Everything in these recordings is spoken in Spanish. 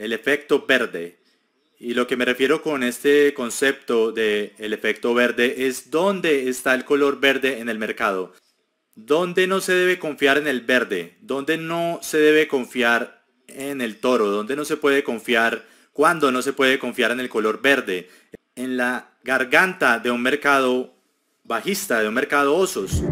el efecto verde. Y lo que me refiero con este concepto de el efecto verde es dónde está el color verde en el mercado. Dónde no se debe confiar en el verde, dónde no se debe confiar en el toro, dónde no se puede confiar, cuándo no se puede confiar en el color verde. En la garganta de un mercado bajista, de un mercado osos.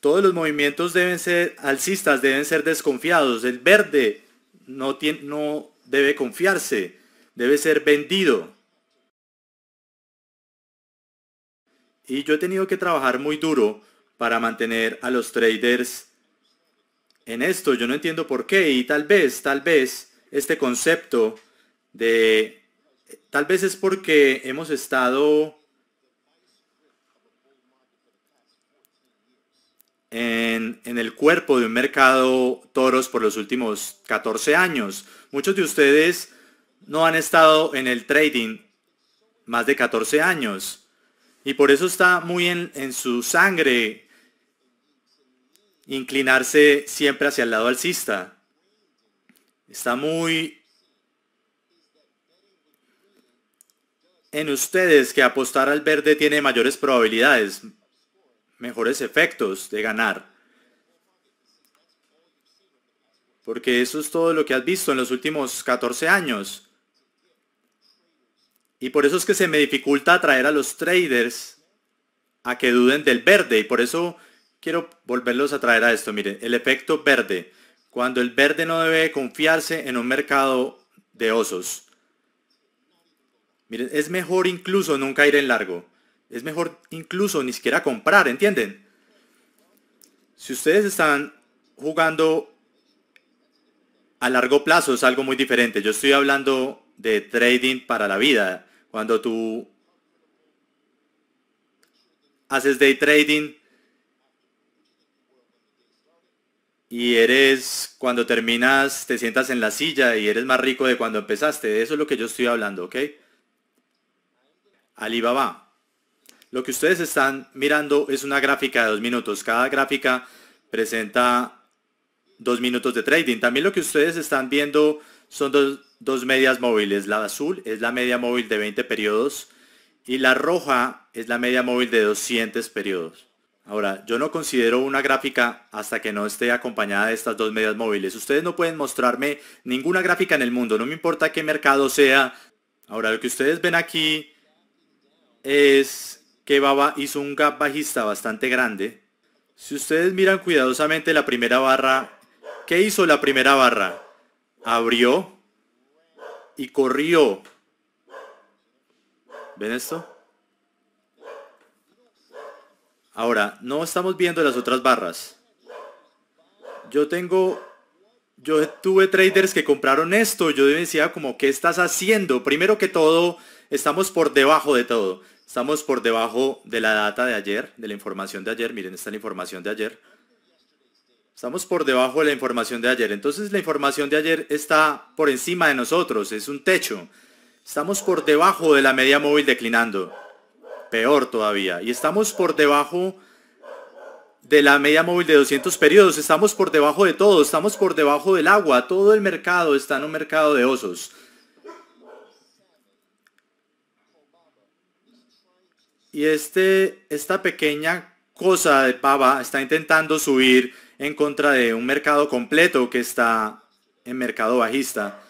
Todos los movimientos deben ser alcistas, deben ser desconfiados. El verde no debe confiarse, debe ser vendido. Y yo he tenido que trabajar muy duro para mantener a los traders en esto. Yo no entiendo por qué, y tal vez este concepto de... Tal vez es porque hemos estado... En el cuerpo de un mercado toros por los últimos 14 años. Muchos de ustedes no han estado en el trading más de 14 años. Y por eso está muy en su sangre inclinarse siempre hacia el lado alcista. Está muy en ustedes que apostar al verde tiene mayores probabilidades, mejores efectos de ganar, porque eso es todo lo que has visto en los últimos 14 años. Y por eso es que se me dificulta atraer a los traders a que duden del verde, y por eso quiero volverlos a traer a esto. Miren, el efecto verde, cuando el verde no debe confiarse en un mercado de osos. Miren, es mejor incluso nunca ir en largo. Es mejor incluso ni siquiera comprar, ¿entienden? Si ustedes están jugando a largo plazo es algo muy diferente. Yo estoy hablando de trading para la vida. Cuando tú haces day trading y cuando terminas te sientas en la silla y eres más rico de cuando empezaste. Eso es lo que yo estoy hablando, ¿ok? Alibaba. Lo que ustedes están mirando es una gráfica de 2 minutos. Cada gráfica presenta 2 minutos de trading. También lo que ustedes están viendo son dos medias móviles. La azul es la media móvil de 20 periodos y la roja es la media móvil de 200 periodos. Ahora, yo no considero una gráfica hasta que no esté acompañada de estas dos medias móviles. Ustedes no pueden mostrarme ninguna gráfica en el mundo. No me importa qué mercado sea. Ahora, lo que ustedes ven aquí es... que Baba hizo un gap bajista bastante grande. Si ustedes miran cuidadosamente la primera barra, ¿qué hizo la primera barra? Abrió y corrió. ¿Ven esto? Ahora, no estamos viendo las otras barras. Yo tuve traders que compraron esto. Yo decía como, ¿qué estás haciendo? Primero que todo, estamos por debajo de todo. Estamos por debajo de la data de ayer, de la información de ayer. Miren, esta es la información de ayer. Estamos por debajo de la información de ayer. Entonces la información de ayer está por encima de nosotros, es un techo. Estamos por debajo de la media móvil declinando, peor todavía. Y estamos por debajo de la media móvil de 200 periodos. Estamos por debajo de todo, estamos por debajo del agua. Todo el mercado está en un mercado de osos. Y esta pequeña cosa de Baba está intentando subir en contra de un mercado completo que está en mercado bajista.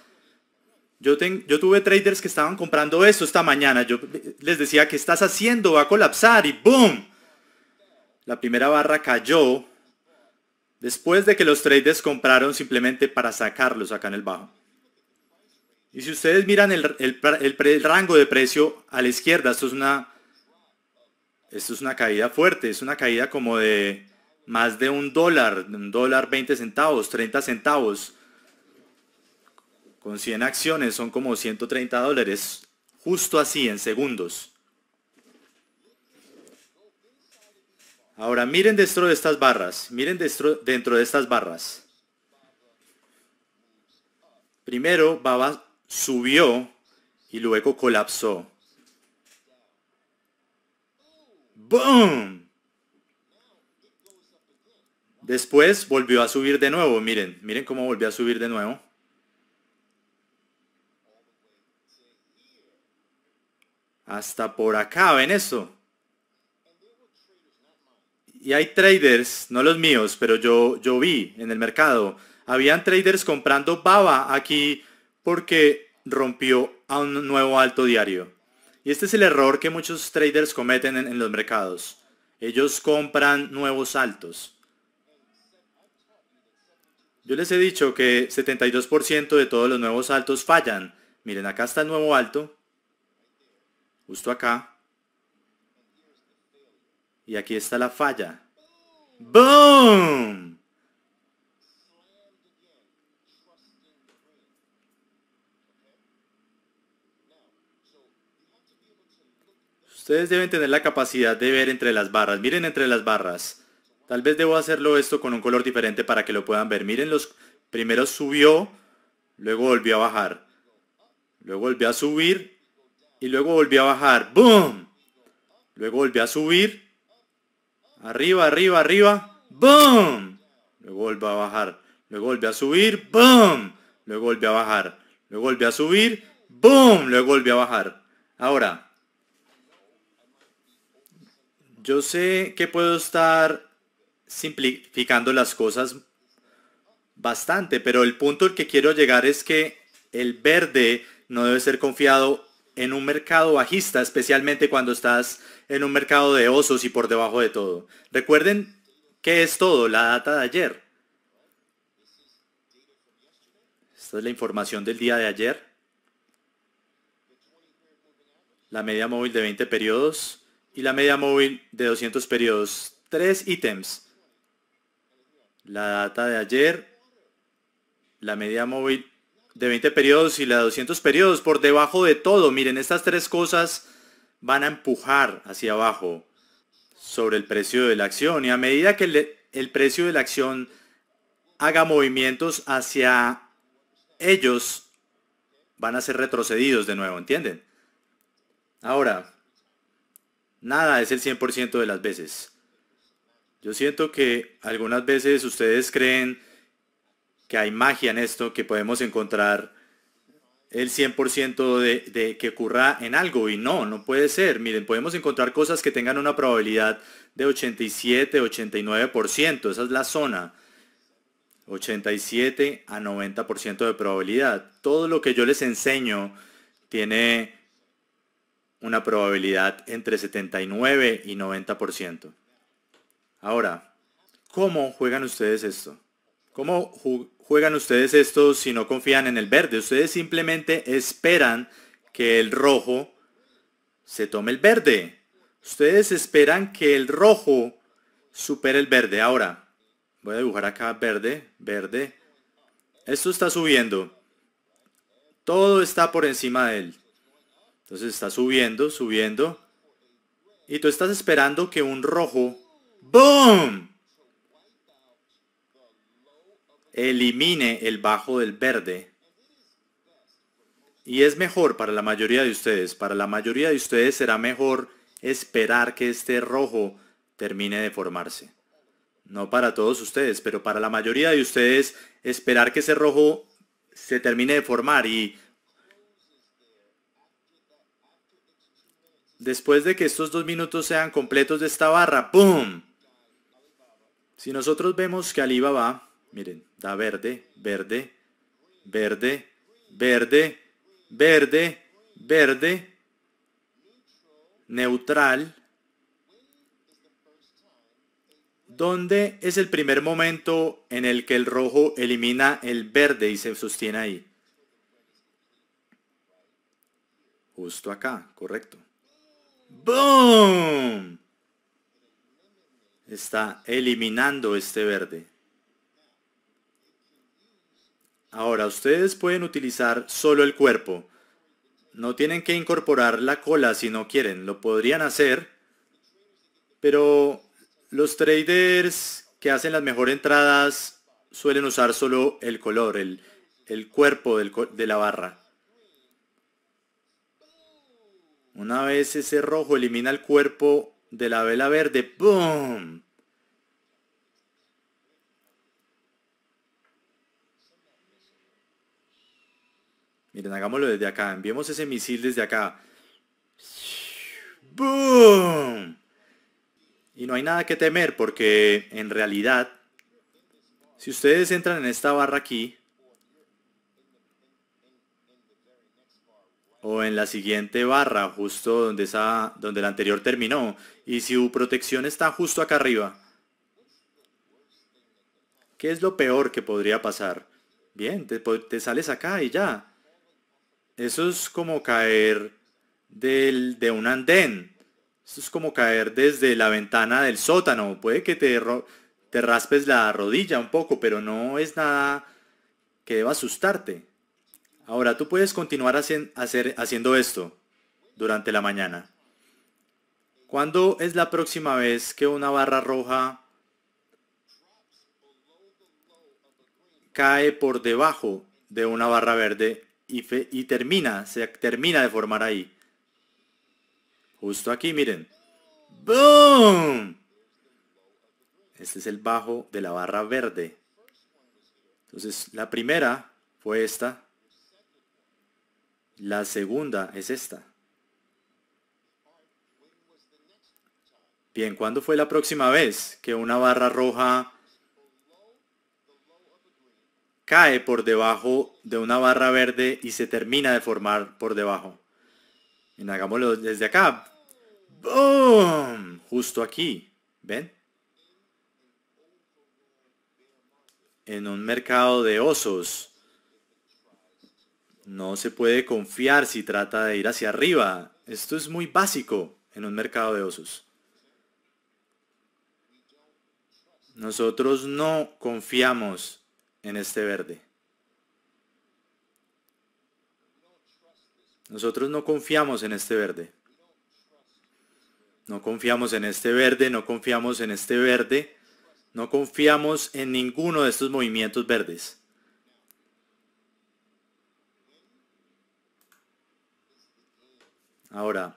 Yo tuve traders que estaban comprando esto esta mañana. Yo les decía, ¿qué estás haciendo? Va a colapsar y ¡boom! La primera barra cayó después de que los traders compraron simplemente para sacarlos acá en el bajo. Y si ustedes miran el rango de precio a la izquierda, esto es una caída fuerte, es una caída como de más de $1, $1.20, 30 centavos. Con 100 acciones son como $130, justo así en segundos. Ahora miren dentro de estas barras, miren dentro de estas barras. Primero Baba subió y luego colapsó. ¡Boom! Después volvió a subir de nuevo, miren, miren cómo volvió a subir de nuevo. Hasta por acá, ven eso. Y hay traders, no los míos, pero yo vi en el mercado, habían traders comprando BABA aquí porque rompió a un nuevo alto diario. Y este es el error que muchos traders cometen en los mercados. Ellos compran nuevos altos. Yo les he dicho que 72% de todos los nuevos altos fallan. Miren, acá está el nuevo alto. Justo acá. Y aquí está la falla. ¡Boom! Ustedes deben tener la capacidad de ver entre las barras. Miren entre las barras. Tal vez debo hacerlo esto con un color diferente para que lo puedan ver. Miren, los primero subió, luego volvió a bajar. Luego volvió a subir y luego volvió a bajar. ¡Boom! Luego volvió a subir. Arriba, arriba, arriba, ¡boom! Luego volvió a bajar, luego volvió a subir, ¡boom! Luego volvió a bajar, luego volvió a subir, ¡boom! Luego volvió a bajar. Ahora, yo sé que puedo estar simplificando las cosas bastante, pero el punto al que quiero llegar es que el verde no debe ser confiado en un mercado bajista, especialmente cuando estás en un mercado de osos y por debajo de todo. Recuerden que es todo, la data de ayer. Esta es la información del día de ayer. La media móvil de 20 periodos y la media móvil de 200 periodos. 3 ítems. La data de ayer, la media móvil de 20 periodos y la de 200 periodos, por debajo de todo. Miren, estas tres cosas van a empujar hacia abajo sobre el precio de la acción. Y a medida que el precio de la acción haga movimientos hacia ellos, van a ser retrocedidos de nuevo, ¿entienden? Ahora, nada es el 100% de las veces. Yo siento que algunas veces ustedes creen que hay magia en esto, que podemos encontrar el 100% de que ocurra en algo, y no, no puede ser. Miren, podemos encontrar cosas que tengan una probabilidad de 87, 89%, esa es la zona, 87 a 90% de probabilidad. Todo lo que yo les enseño tiene una probabilidad entre 79 y 90%. Ahora, ¿cómo juegan ustedes esto? ¿Cómo juegan ustedes esto si no confían en el verde? Ustedes simplemente esperan que el rojo se tome el verde. Ustedes esperan que el rojo supere el verde. Ahora, voy a dibujar acá verde, verde. Esto está subiendo. Todo está por encima de él. Entonces está subiendo, subiendo. Y tú estás esperando que un rojo, ¡boom!, elimine el bajo del verde. Y es mejor para la mayoría de ustedes. Para la mayoría de ustedes será mejor esperar que este rojo termine de formarse. No para todos ustedes, pero para la mayoría de ustedes esperar que ese rojo se termine de formar. Y después de que estos 2 minutos sean completos de esta barra, ¡boom! Si nosotros vemos que Alibaba, miren, da verde, verde, verde, verde, verde, verde, neutral. ¿Dónde es el primer momento en el que el rojo elimina el verde y se sostiene ahí? Justo acá, correcto. ¡Boom! Está eliminando este verde. Ahora, ustedes pueden utilizar solo el cuerpo. No tienen que incorporar la cola si no quieren. Lo podrían hacer, pero los traders que hacen las mejores entradas suelen usar solo el color, el cuerpo de la barra. Una vez ese rojo elimina el cuerpo de la vela verde, ¡boom!, Miren, hagámoslo desde acá. Enviemos ese misil desde acá. ¡Boom! Y no hay nada que temer porque en realidad, si ustedes entran en esta barra aquí, o en la siguiente barra, justo donde la anterior terminó, y su protección está justo acá arriba, ¿qué es lo peor que podría pasar? Bien, te sales acá y ya. Eso es como caer de un andén. Eso es como caer desde la ventana del sótano. Puede que te raspes la rodilla un poco, pero no es nada que deba asustarte. Ahora, tú puedes continuar haciendo esto durante la mañana. ¿Cuándo es la próxima vez que una barra roja cae por debajo de una barra verde y se termina de formar ahí? Justo aquí, miren. ¡Boom! Este es el bajo de la barra verde. Entonces, la primera fue esta. La segunda es esta. Bien, ¿cuándo fue la próxima vez que una barra roja cae por debajo de una barra verde y se termina de formar por debajo? Bien, hagámoslo desde acá. ¡Boom! Justo aquí. ¿Ven? En un mercado de osos, no se puede confiar si trata de ir hacia arriba. Esto es muy básico en un mercado de osos. Nosotros no confiamos en este verde. Nosotros no confiamos en este verde. No confiamos en este verde, no confiamos en este verde. No confiamos en ninguno de estos movimientos verdes. Ahora,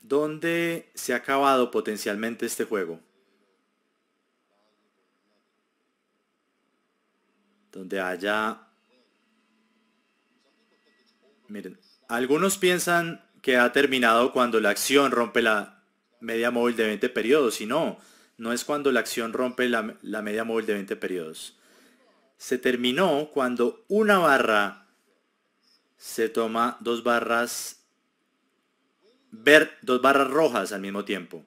¿dónde se ha acabado potencialmente este juego? Donde haya... Miren, algunos piensan que ha terminado cuando la acción rompe la media móvil de 20 periodos, y no, no es cuando la acción rompe la media móvil de 20 periodos. Se terminó cuando una barra se toma dos barras rojas al mismo tiempo.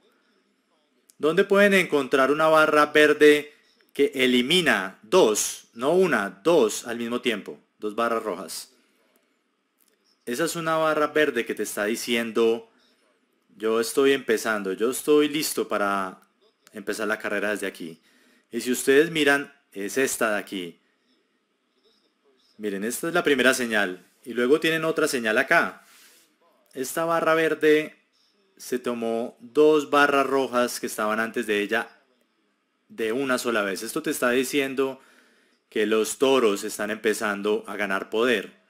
¿Dónde pueden encontrar una barra verde que elimina dos, no una, dos al mismo tiempo? Dos barras rojas. Esa es una barra verde que te está diciendo, yo estoy empezando, yo estoy listo para empezar la carrera desde aquí. Y si ustedes miran, es esta de aquí. Miren, esta es la primera señal. Y luego tienen otra señal acá. Esta barra verde se tomó dos barras rojas que estaban antes de ella de una sola vez. Esto te está diciendo que los toros están empezando a ganar poder.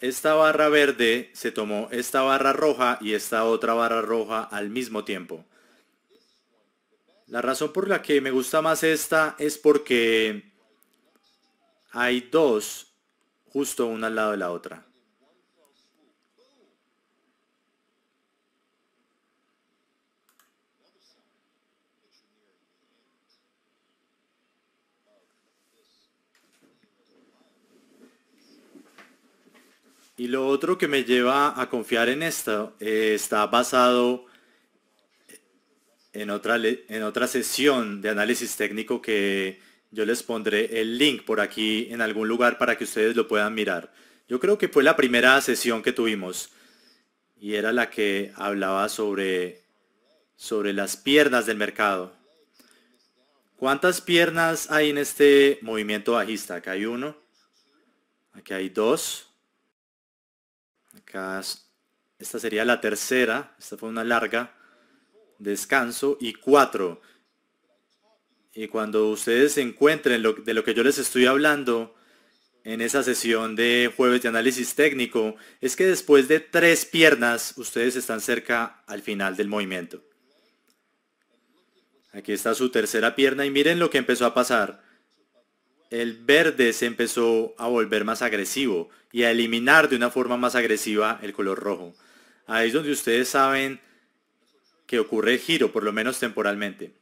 Esta barra verde se tomó esta barra roja y esta otra barra roja al mismo tiempo. La razón por la que me gusta más esta es porque hay dos justo una al lado de la otra. Y lo otro que me lleva a confiar en esto está basado en otra sesión de análisis técnico que yo les pondré el link por aquí en algún lugar para que ustedes lo puedan mirar. Yo creo que fue la primera sesión que tuvimos y era la que hablaba sobre las piernas del mercado. ¿Cuántas piernas hay en este movimiento bajista? Acá hay uno, aquí hay dos. Acá, esta sería la tercera, esta fue una larga, descanso y cuatro. Y cuando ustedes encuentren de lo que yo les estoy hablando en esa sesión de jueves de análisis técnico, es que después de 3 piernas, ustedes están cerca al final del movimiento. Aquí está su tercera pierna y miren lo que empezó a pasar. el verde se empezó a volver más agresivo y a eliminar de una forma más agresiva el color rojo. Ahí es donde ustedes saben que ocurre el giro, por lo menos temporalmente.